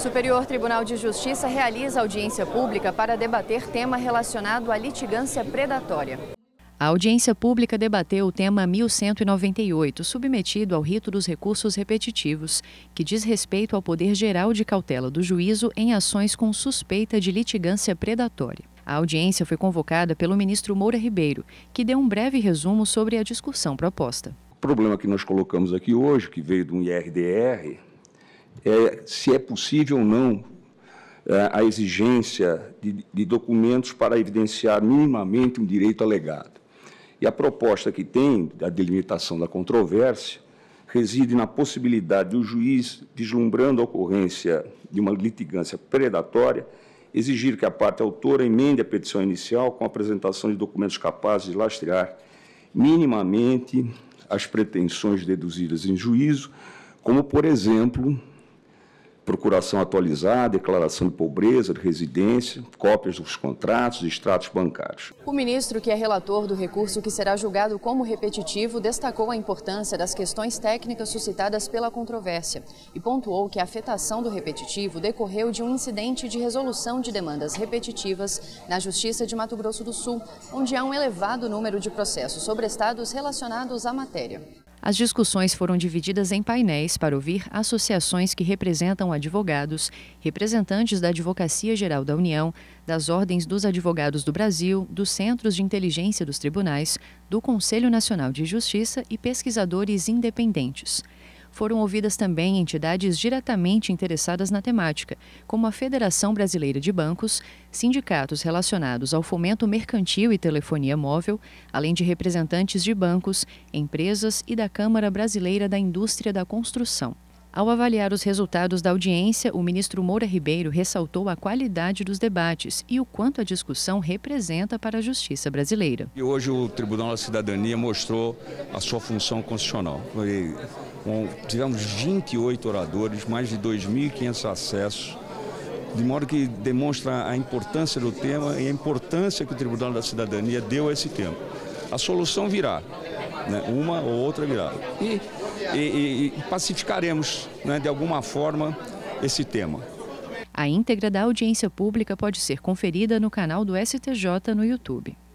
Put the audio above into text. Superior Tribunal de Justiça realiza audiência pública para debater tema relacionado à litigância predatória. A audiência pública debateu o tema 1198, submetido ao rito dos recursos repetitivos, que diz respeito ao poder geral de cautela do juízo em ações com suspeita de litigância predatória. A audiência foi convocada pelo ministro Moura Ribeiro, que deu um breve resumo sobre a discussão proposta. O problema que nós colocamos aqui hoje, que veio de um IRDR, é se é possível ou não a exigência de documentos para evidenciar minimamente um direito alegado. E a proposta que tem, a delimitação da controvérsia, reside na possibilidade do juiz, deslumbrando a ocorrência de uma litigância predatória, exigir que a parte autora emende a petição inicial com a apresentação de documentos capazes de lastrear minimamente as pretensões deduzidas em juízo, como, por exemplo, procuração atualizada, declaração de pobreza, de residência, cópias dos contratos, extratos bancários. O ministro, que é relator do recurso que será julgado como repetitivo, destacou a importância das questões técnicas suscitadas pela controvérsia e pontuou que a afetação do repetitivo decorreu de um incidente de resolução de demandas repetitivas na Justiça de Mato Grosso do Sul, onde há um elevado número de processos sobre estados relacionados à matéria. As discussões foram divididas em painéis para ouvir associações que representam advogados, representantes da Advocacia Geral da União, das Ordens dos Advogados do Brasil, dos Centros de Inteligência dos Tribunais, do Conselho Nacional de Justiça e pesquisadores independentes. Foram ouvidas também entidades diretamente interessadas na temática, como a Federação Brasileira de Bancos, sindicatos relacionados ao fomento mercantil e telefonia móvel, além de representantes de bancos, empresas e da Câmara Brasileira da Indústria da Construção. Ao avaliar os resultados da audiência, o ministro Moura Ribeiro ressaltou a qualidade dos debates e o quanto a discussão representa para a justiça brasileira. E hoje o Tribunal da Cidadania mostrou a sua função constitucional. Tivemos 28 oradores, mais de 2.500 acessos, de modo que demonstra a importância do tema e a importância que o Tribunal da Cidadania deu a esse tema. A solução virá, né? Uma ou outra virá. E pacificaremos, né, de alguma forma, esse tema. A íntegra da audiência pública pode ser conferida no canal do STJ no YouTube.